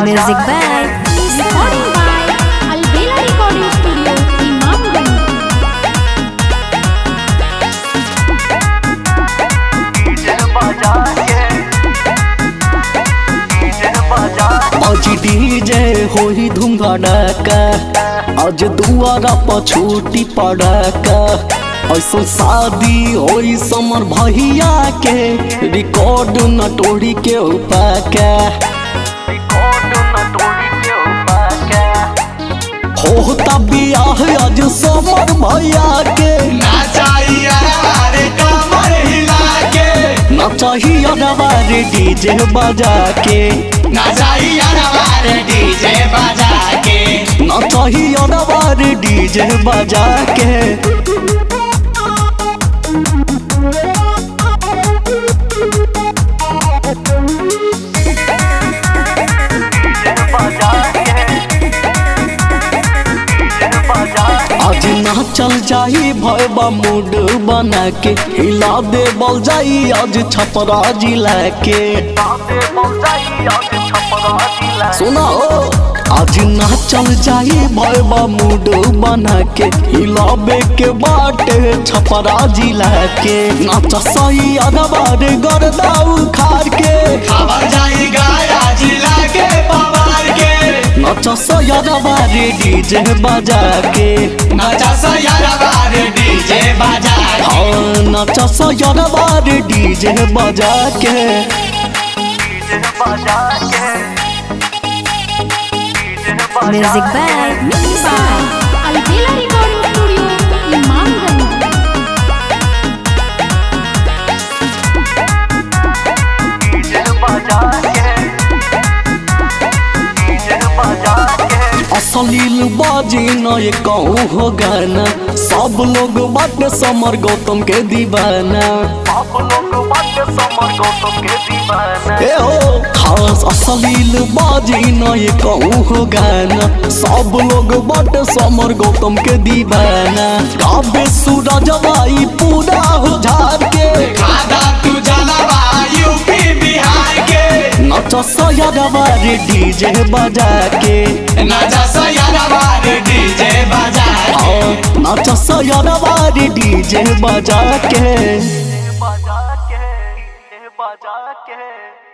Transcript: music by DJ होई धूम धड़ाका आज दुआरा पछूटी पड़ाका ऐसो शादी होई समर भैया के रिकॉर्ड न तोड़ी के उपाका होता बियाह आज समर भैया के नचाइया नवारे डीजे बजा के नचाइया नवारे डीजे बजा के चल जाई भयबा मूड बना के हिला दे बल जाई आज छपरा जिला के सुना हो आज ना चल जाई भयबा मूड बना के हिलाबे के बाटे छपरा जिला के नाचा सही अदबार गर्दा उखाड़ के नचा यारा बारे डीजे बजा के नचा यारा बारे डीजे बजा के नचा यारा बारे डीजे बजा के music by Albela recording studio Imamganj असलील बाजी न ये कहूँ हो गाना सब लोग बाट समर गौतम के दीवाना ए हो खास असलील बाजी न ये कहूँ हो गाना सब लोग बाट समर गौतम के दीवाना गावे सूरज भाई पूरा हो झाड़ के नचा यारा बारे डीजे बजा के नचा यारा बारे डीजे बजा के नचा यारा बारे डीजे बजा के